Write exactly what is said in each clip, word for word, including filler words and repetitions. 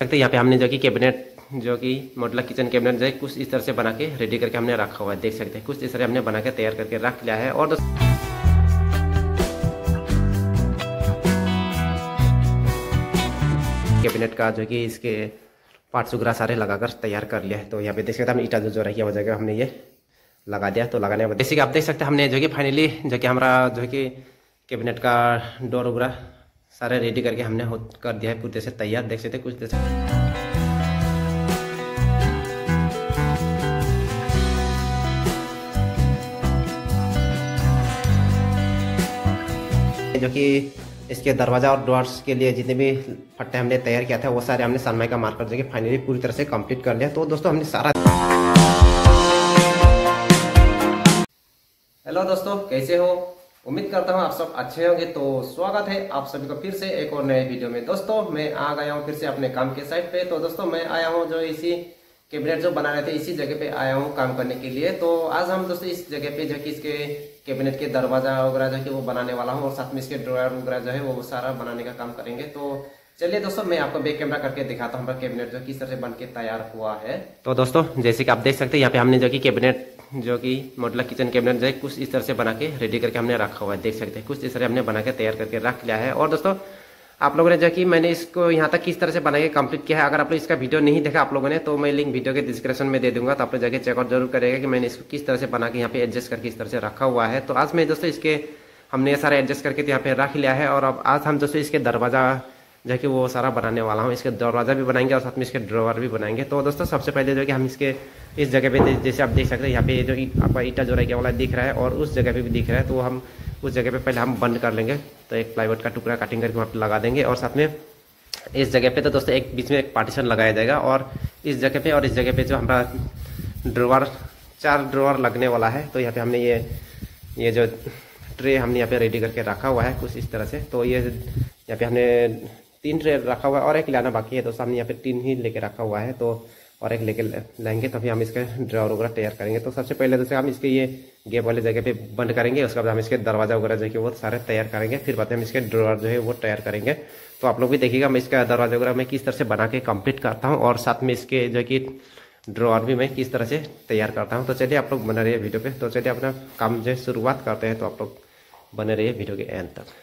सकते हैं। यहाँ पे हमने जो कि कैबिनेट जो कि मॉडुलर किचन कैबिनेट जो कुछ इस तरह से बना के रेडी करके हमने रखा हुआ है, देख सकते हैं। कुछ इस तरह हमने बना के तैयार करके रख लिया है। और कैबिनेट का जो कि इसके पार्ट्स वगैरह सारे लगाकर तैयार कर लिया है। तो यहाँ पे देख सकते हैं हम ईटा जो रही है वो जगह हमने ये लगा दिया। तो लगाने के बाद जैसे कि आप देख सकते हैं हमने जो कि फाइनली जो कि हमारा जो कि कैबिनेट का डोर वगैरह सारे रेडी करके हमने हो कर दिया है पूरी तरह से तैयार, देख सकते हैं। कुछ देर से जो कि इसके दरवाजा और डोर्स के लिए जितने भी फट्टे हमने तैयार किया था वो सारे हमने सनमाई का मार्कर जो कि फाइनली पूरी तरह से कंप्लीट कर लिया। तो दोस्तों हमने सारा हेलो दोस्तों, कैसे हो? उम्मीद करता हूँ आप सब अच्छे होंगे। तो स्वागत है आप सभी को फिर से एक और नए वीडियो में। दोस्तों मैं आ गया हूँ फिर से अपने काम के साइड पे। तो दोस्तों मैं आया हूँ जो इसी कैबिनेट जो बना रहे थे इसी जगह पे आया हूँ काम करने के लिए। तो आज हम दोस्तों इस जगह पे जो कि इसके कैबिनेट के दरवाजा वगैरह जो कि वो बनाने वाला हूँ और साथ में इसके ड्रॉयर वगैरह जो है वो सारा बनाने का काम करेंगे। तो चलिए दोस्तों मैं आपको बैक कैमरा करके दिखाता हूँ हमारा कैबिनेट जो किस तरह से बन के तैयार हुआ है। तो दोस्तों जैसे कि आप देख सकते हैं यहाँ पे हमने जो कि कैबिनेट जो कि मॉडुलर किचन कैबिनेट जो है कुछ इस तरह से बना के रेडी करके हमने रखा हुआ है, देख सकते हैं। कुछ इस तरह हमने बना के तैयार करके रख लिया है। और दोस्तों आप लोगों ने जो कि मैंने इसको यहाँ तक किस तरह से बना के कंप्लीट किया है, अगर आप लोग इसका वीडियो नहीं देखा आप लोगों ने तो मैं लिंक वीडियो के डिस्क्रिप्शन में दे दूंगा। तो आप लोग जाके चेकआउट जरूर करेगा कि मैंने इसको किस तरह से बना के यहाँ पे एडजस्ट करके इस तरह से रखा हुआ है। तो आज मैं दोस्तों इसके हमने ये सारा एडजस्ट करके यहाँ पे रख लिया है। और अब आज हम दोस्तों इसके दरवाजा जो कि वो सारा बनाने वाला हूँ, इसके दरवाजा भी बनाएंगे और साथ में इसके ड्रॉवर भी बनाएंगे। तो दोस्तों सबसे पहले जो कि हम इसके इस जगह पे जैसे आप देख सकते हैं यहाँ पे जो आपका ईटा जो रहेगा वाला दिख रहा है और उस जगह पे भी दिख रहा है। तो हम उस जगह पे पहले हम बंद कर लेंगे। तो एक प्लाईवुड का टुकड़ा कटिंग करके वहाँ पर लगा देंगे और साथ में इस जगह पर तो दोस्तों एक बीच में एक पार्टीशन लगाया जाएगा। और इस जगह पर और इस जगह पर जो हमारा ड्रॉवर चार ड्रॉवर लगने वाला है। तो यहाँ पर हमने ये ये जो ट्रे हमने यहाँ पर रेडी करके रखा हुआ है कुछ इस तरह से। तो ये यहाँ पर हमने तीन ट्रे रखा हुआ है और एक लाना बाकी है। दोस्तों हमने यहाँ पे तीन ही लेके रखा हुआ है तो और एक लेके लेंगे तभी हम इसके ड्रॉवर वगैरह तैयार करेंगे। तो सबसे पहले दोस्तों हम इसके ये गेप वाले जगह पे बंद करेंगे, उसके बाद हम इसके दरवाजा वगैरह जो कि वो सारे तैयार करेंगे, फिर बाद में हम इसके ड्रॉवर जो है वो तैयार करेंगे। तो आप लोग भी देखिएगा मैं इसका दरवाजा वगैरह मैं किस तरह से बना के कम्प्लीट करता हूँ और साथ में इसके जो कि ड्रॉवर भी मैं किस तरह से तैयार करता हूँ। तो चलिए आप लोग बने रहिए वीडियो पर। तो चलिए अपना काम जो है शुरुआत करते हैं। तो आप लोग बने रहिए वीडियो के एंड तक।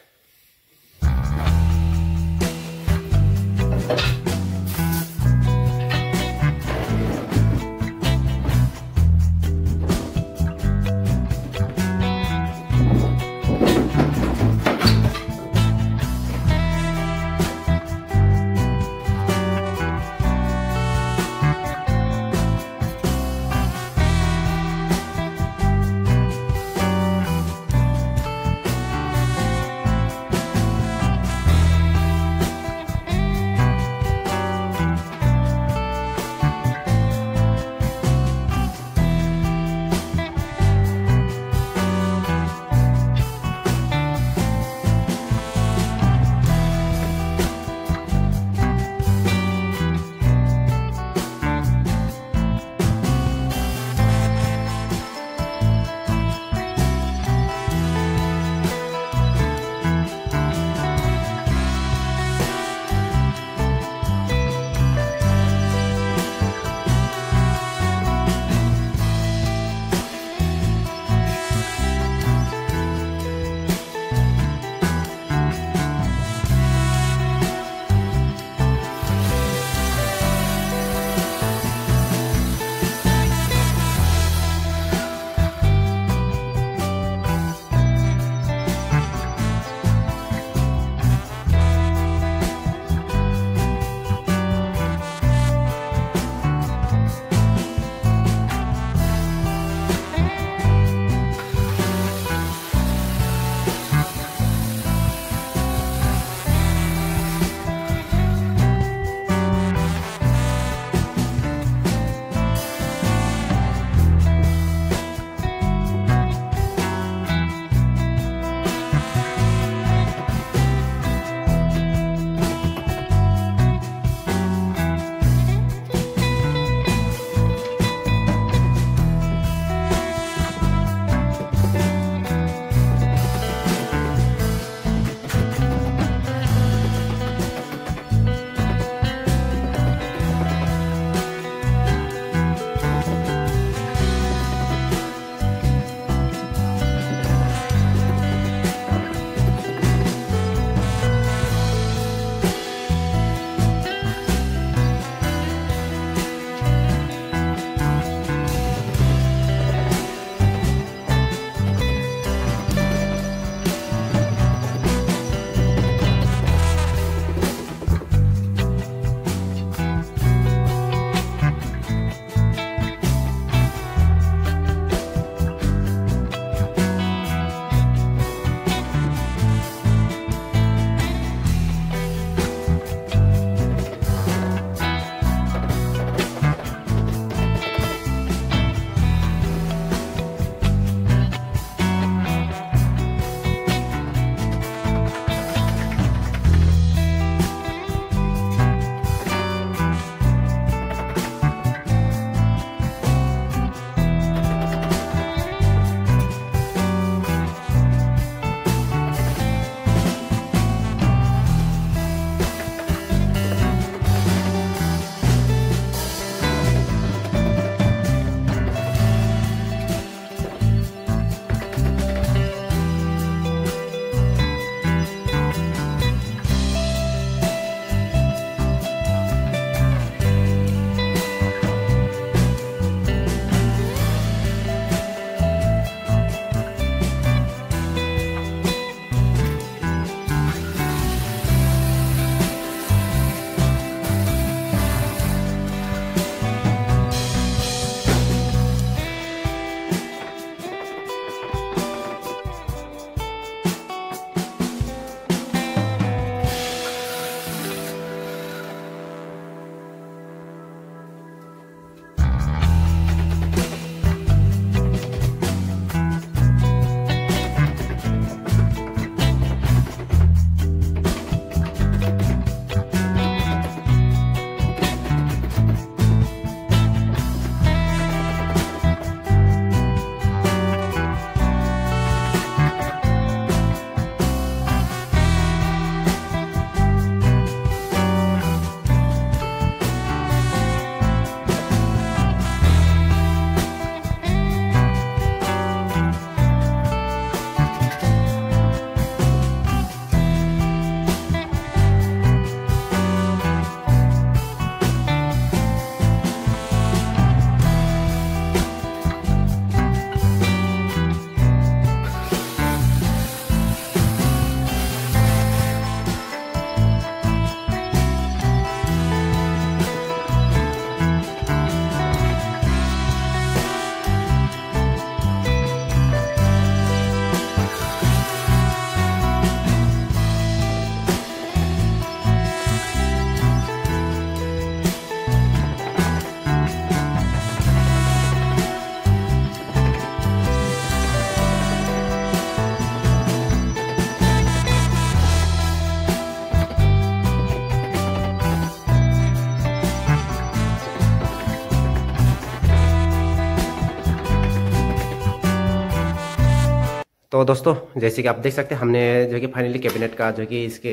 तो दोस्तों जैसे कि आप देख सकते हैं हमने जो कि फाइनली कैबिनेट का जो कि इसके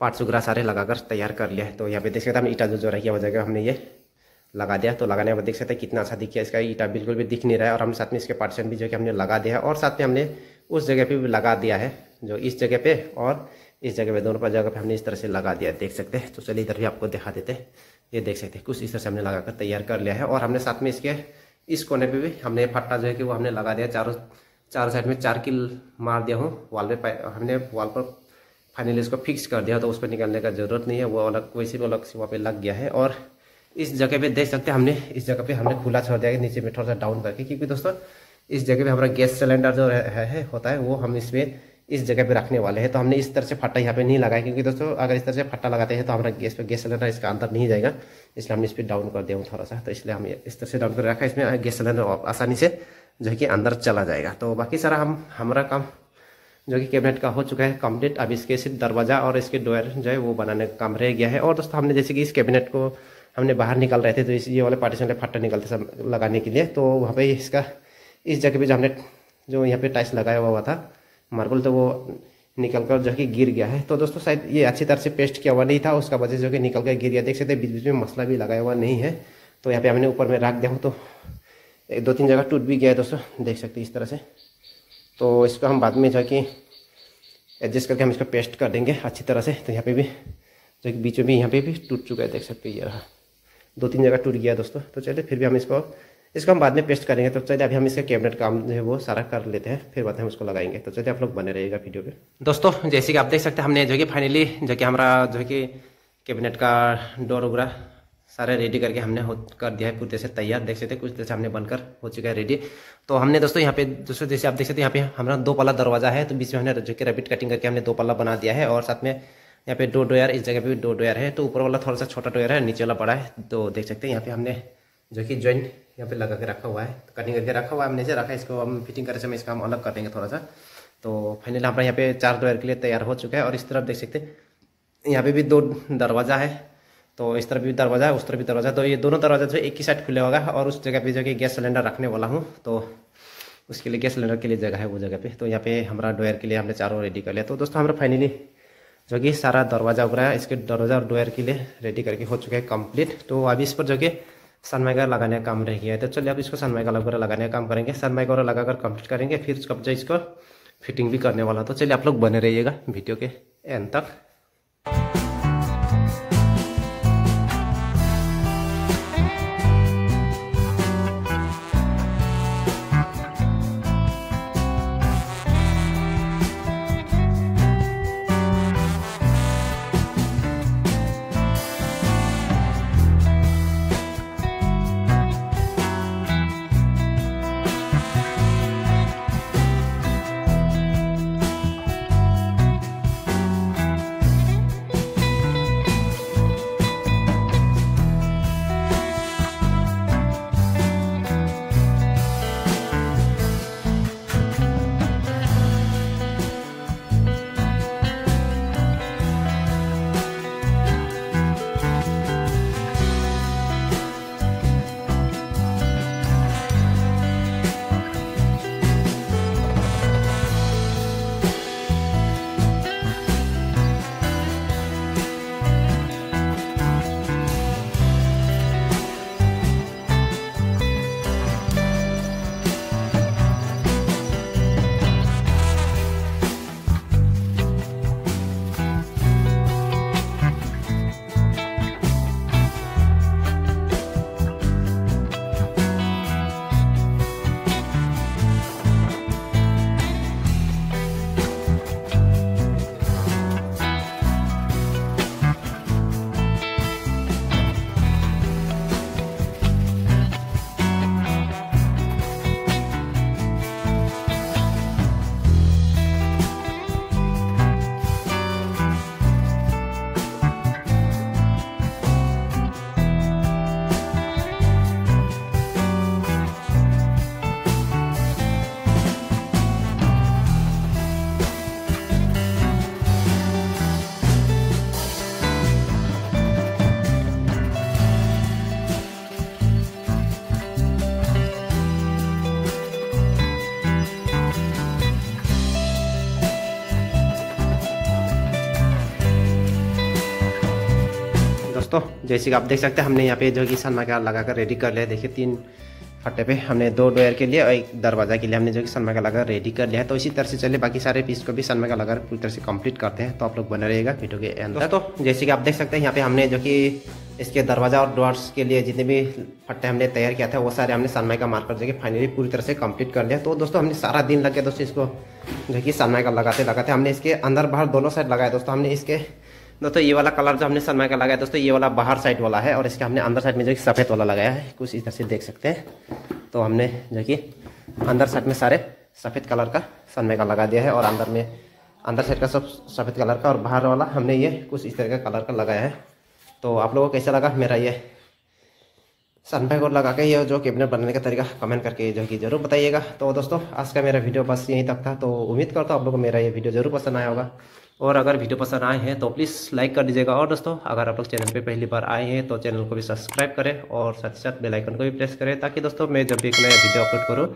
पार्ट्स वगैरह सारे लगाकर तैयार कर लिया है। तो यहाँ पे देख सकते हैं हमने ईटा जो जो रही है वो जगह हमने ये लगा दिया। तो लगाने के बाद देख सकते हैं कितना अच्छा दिख गया, इसका ईटा बिल्कुल भी दिख नहीं रहा है। और हमने साथ में इसके पार्टीशन भी जो कि हमने लगा दिया है और साथ में हमने उस जगह पे भी लगा दिया है, जो इस जगह पे और इस जगह पे, दोनों पर जगह पे हमने इस तरह से लगा दिया है, देख सकते हैं। तो चलिए इधर भी आपको दिखा देते हैं, ये देख सकते हैं कुछ इस तरह से हमने लगाकर तैयार कर लिया है। और हमने साथ में इसके इस कोने पर भी हमने फट्टा जो है कि वो हमने लगा दिया, चारों चारों साइड में चार किल मार दिया हूँ वॉल पर, हमने वॉल पर फाइनली इसको फिक्स कर दिया। तो उस पर निकालने का जरूरत नहीं है, वो अलग वैसे भी अलग से वहाँ पर लग गया है। और इस जगह पे देख सकते हैं हमने इस जगह पे हमने खुला छोड़ दिया है नीचे में थोड़ा सा डाउन करके, क्योंकि दोस्तों इस जगह पे हमारा गैस सिलेंडर जो है, है होता है वो हम इसमें इस जगह पे रखने वाले हैं। तो हमने इस तरह से फट्टा यहाँ पे नहीं लगाया, क्योंकि दोस्तों अगर इस तरह से फट्टा लगाते हैं तो हमारा गैस पे गैस सिलेंडर इसका अंदर नहीं जाएगा, इसलिए हमने इस पर डाउन कर दिया हूँ थोड़ा सा। तो इसलिए हम इस तरह से डाउन कर रखा है, इसमें गैस सिलेंडर आसानी से जो कि अंदर चला जाएगा। तो बाकी सारा हम हमारा काम जो कि कैबिनेट का हो चुका है कम्प्लीट। अब इसके सिर्फ दरवाजा और इसके डोर जो है वो बनाने का काम रह गया है। और दोस्तों हमने जैसे कि इस कैबिनेट को हमने बाहर निकाल रहे थे, तो इस ये वाले पार्टीशन वाले फट्टा निकलते सब लगाने के लिए, तो वहाँ पे इसका इस जगह पे जो हमने जो यहाँ पे टाइल्स लगाया हुआ था मार्बल, तो वो निकल कर जो कि गिर गया है। तो दोस्तों शायद ये अच्छी तरह से पेस्ट किया हुआ नहीं था, उसका वजह जो कि निकल कर गिर गया। देख सकते हैं बीच बीच में मसला भी लगाया हुआ नहीं है। तो यहाँ पर हमने ऊपर में रख दिया हूँ, तो एक दो तीन जगह टूट भी गया है दोस्तों, देख सकते हैं इस तरह से। तो इसको हम बाद में जो कि एडजस्ट करके हम इसको पेस्ट कर देंगे अच्छी तरह से। तो यहाँ पर भी जो कि बीच में भी यहाँ पर भी टूट चुका है, देख सकते हैं ये रहा, दो तीन जगह टूट गया दोस्तों। तो चलिए फिर भी हम इसको इसको हम बाद में पेस्ट करेंगे। तो चलिए अभी हम इसका कैबिनेट काम जो है वो सारा कर लेते हैं, फिर बाद में हम उसको लगाएंगे। तो चलिए आप लोग बने रहिएगा वीडियो पे। दोस्तों जैसे कि आप देख सकते हैं हमने जो कि फाइनली जो कि हमारा जो कि कैबिनेट का डोर वगैरह सारे रेडी करके हमने हो कर दिया है पूरी तरह से तैयार, देख सकते हैं कुछ तरह से हमने बनकर हो चुका है रेडी। तो हमने दोस्तों यहाँ पे दोस्तों जैसे आप देख सकते हैं यहाँ पे हमारा दो पल्ला दरवाजा है, तो बीच में हमने जो कि रैबिट कटिंग करके हमने दो पल्ला बना दिया है। और साथ में यहाँ पे दो डोयर, इस जगह पे भी दो डोयर है, तो ऊपर वाला थोड़ा सा छोटा डोयर है, नीचे वाला बड़ा है। तो देख सकते हैं यहाँ पे हमने जो कि जॉइंट यहाँ पे लगा के रखा हुआ है, कटिंग करके रखा हुआ है, हमने से रखा है। इसको हम फिटिंग करते समय इसका हम अलग कर देंगे थोड़ा सा। तो फाइनली हमारा यहाँ पे चार डोयर के लिए तैयार हो चुका है। और इस तरफ देख सकते हैं यहाँ पे भी दो दरवाजा है, तो इस तरफ भी दरवाजा है, उस तरफ भी दरवाजा। तो ये दोनों दरवाजा जो एक ही साइड खुले होगा, और उस जगह पे जो कि गैस सिलेंडर रखने वाला हूँ, तो उसके लिए गैस सिलेंडर के लिए जगह है वो जगह पे। तो यहाँ पे हमारा डोयर के लिए हमने चारों रेडी कर लिया। तो दोस्तों हमारा फाइनली जो कि सारा दरवाजा उभरा है, इसके दरवाजा और डोर के लिए रेडी करके हो चुका है कंप्लीट। तो अभी इस पर जो कि सनमाइका लगाने का काम रह गया है। तो चलिए अब इसको सनमाइका वगैरह लगाने का काम करेंगे, सनमाइका वगैरह लगाकर कंप्लीट करेंगे, फिर उसका जो इसको फिटिंग भी करने वाला। तो चलिए आप लोग बने रहिएगा वीडियो के एंड तक। दोस्तों, जैसे कि आप देख सकते हैं हमने यहाँ पे जो कि सनमाइका लगाकर रेडी कर लिया। देखिए तीन फट्टे पे हमने दो डोर के लिए और एक दरवाजा के लिए हमने जो कि सनमाइका लगाकर रेडी कर लिया है। तो इसी तरह से चले बाकी सारे पीस को भी सनमाइका लगाकर पूरी तरह से कंप्लीट करते हैं। तो आप लोग बने रहिएगा वीडियो के एंड तक। तो जैसे कि आप देख सकते हैं यहाँ पे हमने जो कि इसके दरवाजा और डोर्स के लिए जितने भी फट्टे हमने तैयार किया था वो सारे हमने सनमाइका मारकर जो कि फाइनली पूरी तरह से कंप्लीट कर लिया। तो दोस्तों हमने सारा दिन लग गया दोस्तों इसको जो कि सनमाइका लगाते लगाते। हमने इसके अंदर बाहर दोनों साइड लगाया दोस्तों। हमने इसके दोस्तों ये वाला कलर जो हमने सनमाइका लगाया दोस्तों ये वाला बाहर साइड वाला है और इसके हमने अंदर साइड में जो कि सफ़ेद वाला लगाया है, कुछ इस तरह से देख सकते हैं। तो हमने जो कि अंदर साइड में सारे सफ़ेद कलर का सनमाइका लगा दिया है और अंदर में अंदर साइड का सब सफ़ेद कलर का और बाहर वाला हमने ये कुछ इस तरह का कलर का लगाया है। तो आप लोगों को कैसा लगा मेरा ये सनमाइका लगा के ये जो कैबिनेट बनाने का तरीका, कमेंट करके जो कि जरूर बताइएगा। तो दोस्तों आज का मेरा वीडियो बस यहीं तक था। तो उम्मीद करता हूँ आप लोगों को मेरा ये वीडियो जरूर पसंद आया होगा और अगर वीडियो पसंद आए हैं तो प्लीज़ लाइक कर दीजिएगा। और दोस्तों अगर आप लोग चैनल पे पहली बार आए हैं तो चैनल को भी सब्सक्राइब करें और साथ ही साथ बेल आइकन को भी प्रेस करें ताकि दोस्तों मैं जब भी एक नया वीडियो अपलोड करूँ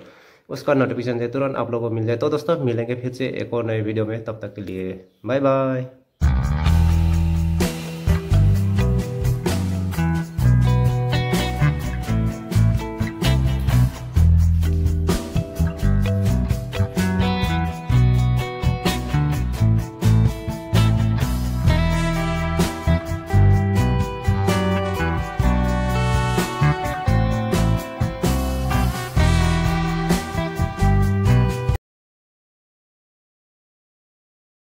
उसका नोटिफिकेशन तुरंत आप लोगों को मिल जाए। तो दोस्तों मिलेंगे फिर से एक और नए वीडियो में, तब तक के लिए बाय बाय।